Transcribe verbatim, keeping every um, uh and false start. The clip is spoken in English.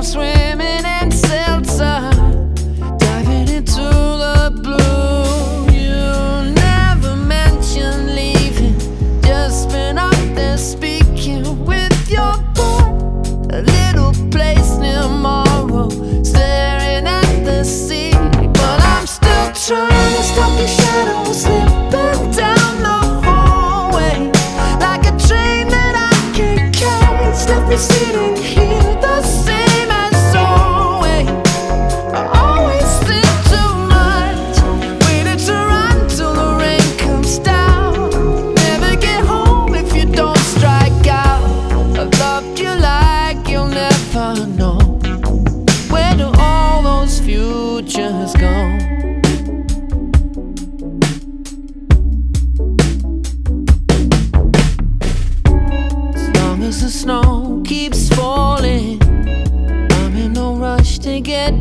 I'm swimming in seltzer, diving into the blue. You never mentioned leaving, just been up there speaking with your boy. A little place near Morrow, staring at the sea. But I'm still trying to stop your shadow slipping down the hallway, like a train that I can't catch. Stop me sitting here the same. Snow keeps falling, I'm in no rush to get